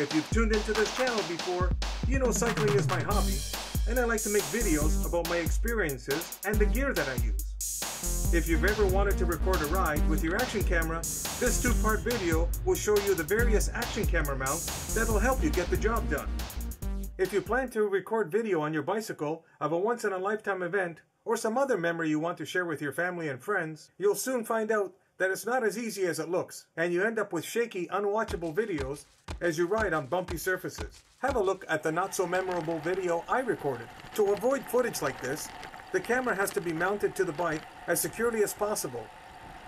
If you've tuned into this channel before, you know cycling is my hobby, and I like to make videos about my experiences and the gear that I use. If you've ever wanted to record a ride with your action camera, this two-part video will show you the various action camera mounts that'll help you get the job done. If you plan to record video on your bicycle of a once-in-a-lifetime event or some other memory you want to share with your family and friends, you'll soon find out that it's not as easy as it looks, and you end up with shaky, unwatchable videos as you ride on bumpy surfaces. Have a look at the not-so-memorable video I recorded. To avoid footage like this, the camera has to be mounted to the bike as securely as possible.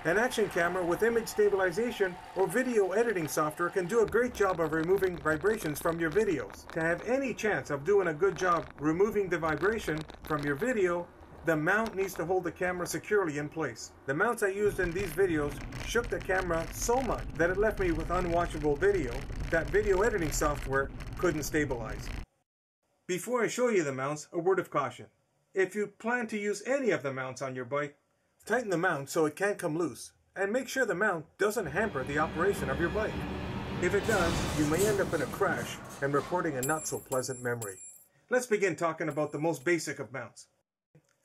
An action camera with image stabilization or video editing software can do a great job of removing vibrations from your videos. To have any chance of doing a good job removing the vibration from your video, the mount needs to hold the camera securely in place. The mounts I used in these videos shook the camera so much that it left me with unwatchable video that video editing software couldn't stabilize. Before I show you the mounts, a word of caution. If you plan to use any of the mounts on your bike, tighten the mount so it can't come loose, and make sure the mount doesn't hamper the operation of your bike. If it does, you may end up in a crash and recording a not-so-pleasant memory. Let's begin talking about the most basic of mounts.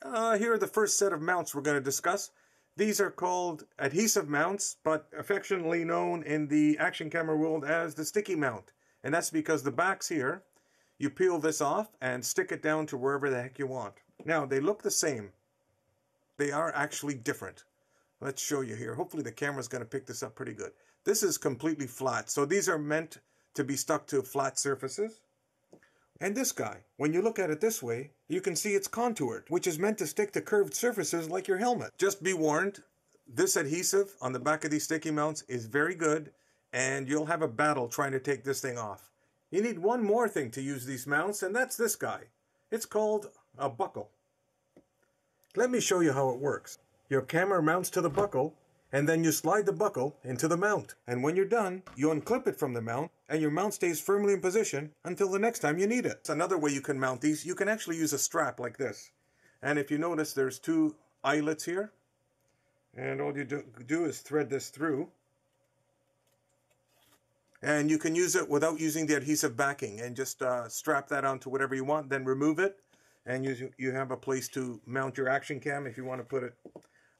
Here are the first set of mounts we're going to discuss. These are called adhesive mounts, but affectionately known in the action camera world as the sticky mount. And that's because the back's here. You peel this off and stick it down to wherever the heck you want. Now, they look the same. They are actually different. Let's show you here. Hopefully the camera's going to pick this up pretty good. This is completely flat, so these are meant to be stuck to flat surfaces. And this guy, when you look at it this way, you can see it's contoured, which is meant to stick to curved surfaces like your helmet. Just be warned, this adhesive on the back of these sticky mounts is very good, and you'll have a battle trying to take this thing off. You need one more thing to use these mounts, and that's this guy. It's called a buckle. Let me show you how it works. Your camera mounts to the buckle, and then you slide the buckle into the mount. And when you're done, you unclip it from the mount, and your mount stays firmly in position until the next time you need it. Another way you can mount these, you can actually use a strap like this. And if you notice, there's two eyelets here. And all you do is thread this through. And you can use it without using the adhesive backing, and just strap that onto whatever you want, then remove it. And you have a place to mount your action cam if you want to put it,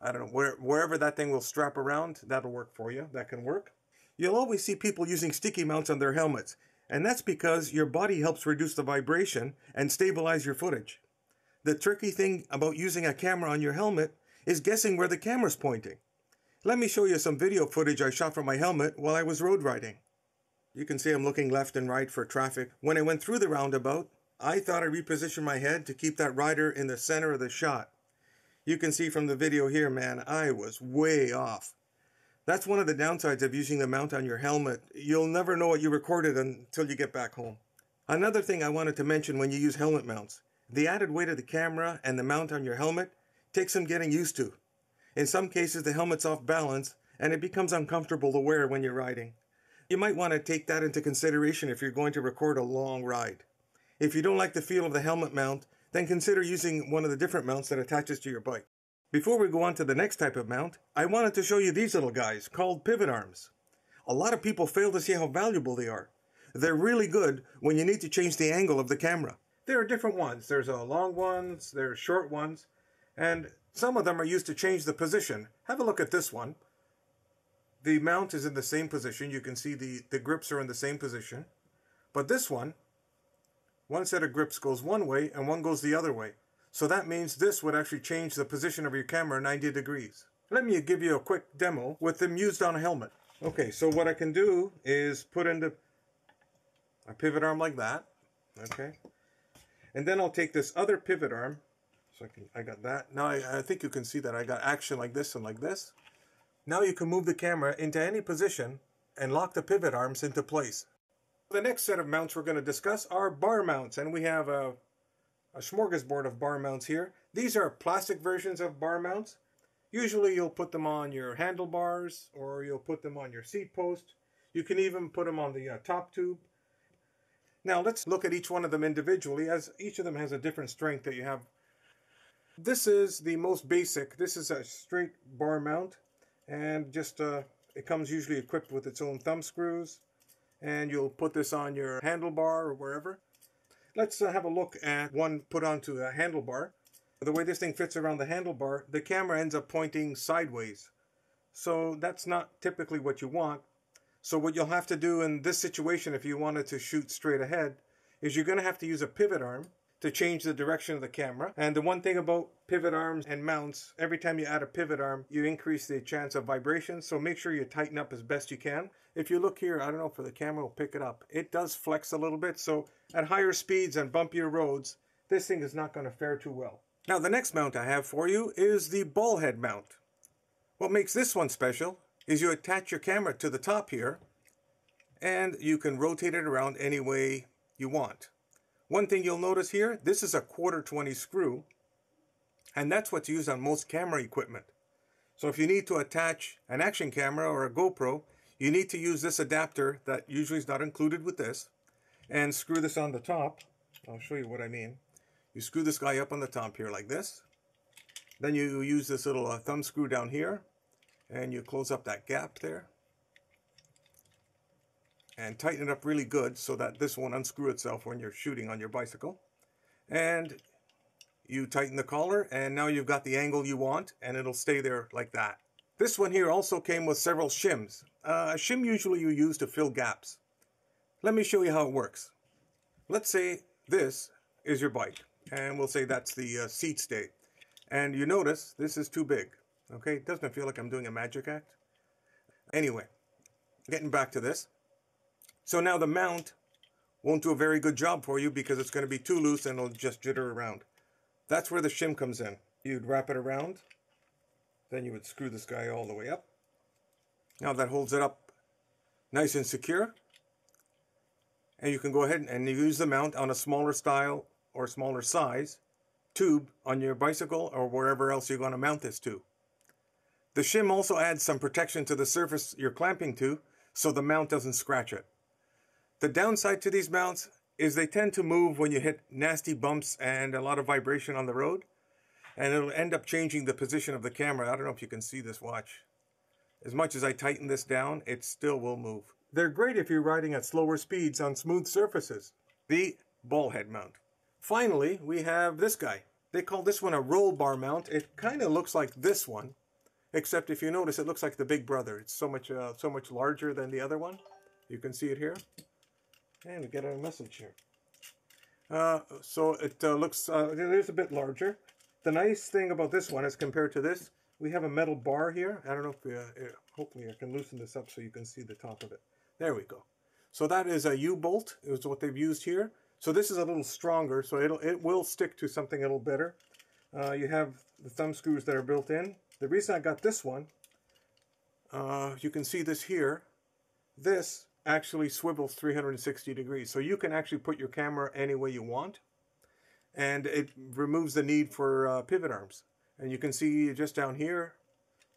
I don't know, wherever that thing will strap around, that'll work for you. That can work. You'll always see people using sticky mounts on their helmets, and that's because your body helps reduce the vibration and stabilize your footage. The tricky thing about using a camera on your helmet is guessing where the camera's pointing. Let me show you some video footage I shot from my helmet while I was road riding. You can see I'm looking left and right for traffic. When I went through the roundabout, I thought I repositioned my head to keep that rider in the center of the shot. You can see from the video here, man, I was way off. That's one of the downsides of using the mount on your helmet. You'll never know what you recorded until you get back home. Another thing I wanted to mention when you use helmet mounts, the added weight of the camera and the mount on your helmet takes some getting used to. In some cases, the helmet's off balance and it becomes uncomfortable to wear when you're riding. You might want to take that into consideration if you're going to record a long ride. If you don't like the feel of the helmet mount, then consider using one of the different mounts that attaches to your bike. Before we go on to the next type of mount, I wanted to show you these little guys called pivot arms. A lot of people fail to see how valuable they are. They're really good when you need to change the angle of the camera. There are different ones. There's long ones, there's short ones, and some of them are used to change the position. Have a look at this one. The mount is in the same position. You can see the grips are in the same position. But this one, one set of grips goes one way and one goes the other way. So that means this would actually change the position of your camera 90 degrees. Let me give you a quick demo with them used on a helmet. Okay, so what I can do is put into a pivot arm like that. Okay. And then I'll take this other pivot arm. So I got that. Now I think you can see that I got action like this and like this. Now you can move the camera into any position and lock the pivot arms into place. The next set of mounts we're going to discuss are bar mounts, and we have a smorgasbord of bar mounts here. These are plastic versions of bar mounts. Usually you'll put them on your handlebars, or you'll put them on your seat post. You can even put them on the top tube. Now let's look at each one of them individually, as each of them has a different strength that you have. This is the most basic. This is a straight bar mount, and just it comes usually equipped with its own thumb screws. and you'll put this on your handlebar or wherever. Let's have a look at one put onto a handlebar. The way this thing fits around the handlebar, the camera ends up pointing sideways. So that's not typically what you want. So what you'll have to do in this situation, if you wanted to shoot straight ahead, is you're going to have to use a pivot arm to change the direction of the camera. And the one thing about pivot arms and mounts, every time you add a pivot arm, you increase the chance of vibration. So make sure you tighten up as best you can. If you look here, I don't know if the camera will pick it up. It does flex a little bit. So at higher speeds and bumpier roads, this thing is not going to fare too well. Now the next mount I have for you is the ball head mount. What makes this one special is you attach your camera to the top here and you can rotate it around any way you want. One thing you'll notice here, this is a 1/4-20 screw, and that's what's used on most camera equipment. So if you need to attach an action camera or a GoPro, you need to use this adapter that usually is not included with this, and screw this on the top. I'll show you what I mean. You screw this guy up on the top here like this. Then you use this little thumb screw down here, and you close up that gap there. And tighten it up really good so that this won't unscrew itself when you're shooting on your bicycle. And you tighten the collar, and now you've got the angle you want, and it'll stay there like that. This one here also came with several shims. A shim usually you use to fill gaps. Let me show you how it works. Let's say this is your bike, and we'll say that's the seat stay. And you notice this is too big. Okay, doesn't it feel like I'm doing a magic act? Anyway, getting back to this. So now the mount won't do a very good job for you because it's going to be too loose and it'll just jitter around. That's where the shim comes in. You'd wrap it around, then you would screw this guy all the way up. Now that holds it up nice and secure. And you can go ahead and use the mount on a smaller style or smaller size tube on your bicycle or wherever else you're going to mount this to. The shim also adds some protection to the surface you're clamping to so the mount doesn't scratch it. The downside to these mounts is they tend to move when you hit nasty bumps and a lot of vibration on the road, and it'll end up changing the position of the camera. I don't know if you can see this, watch. As much as I tighten this down, it still will move. They're great if you're riding at slower speeds on smooth surfaces. The ball head mount. Finally, we have this guy. They call this one a roll bar mount. It kind of looks like this one, except if you notice, it looks like the big brother. It's so much larger than the other one. You can see it here. And we get a message here. So it looks, it is a bit larger. The nice thing about this one is compared to this, we have a metal bar here. I don't know if, hopefully I can loosen this up so you can see the top of it. There we go. So that is a U-bolt, is what they've used here. So this is a little stronger, so it will stick to something a little better. You have the thumb screws that are built in. The reason I got this one, you can see this here. This actually swivels 360 degrees, so you can actually put your camera any way you want, and it removes the need for pivot arms. And you can see just down here,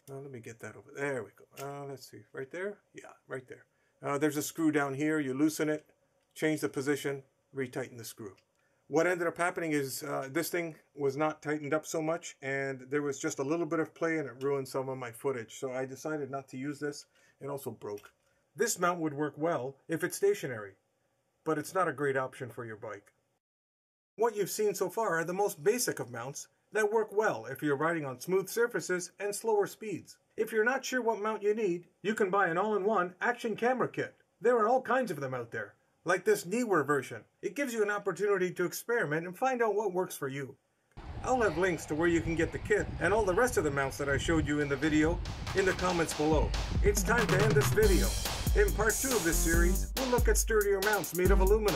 let me get that over there, we go, let's see, right there, yeah, right there, there's a screw down here. You loosen it, change the position, retighten the screw. What ended up happening is this thing was not tightened up so much, and there was just a little bit of play and it ruined some of my footage, so I decided not to use this. It also broke. This mount would work well if it's stationary, but it's not a great option for your bike. What you've seen so far are the most basic of mounts that work well if you're riding on smooth surfaces and slower speeds. If you're not sure what mount you need, you can buy an all-in-one action camera kit. There are all kinds of them out there, like this Neewer version. It gives you an opportunity to experiment and find out what works for you. I'll have links to where you can get the kit and all the rest of the mounts that I showed you in the video in the comments below. It's time to end this video. In part 2 of this series, we'll look at sturdier mounts made of aluminum,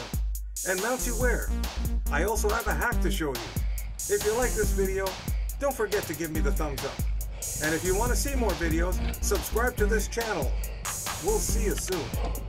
and mounts you wear. I also have a hack to show you. If you like this video, don't forget to give me the thumbs up. And if you want to see more videos, subscribe to this channel. We'll see you soon.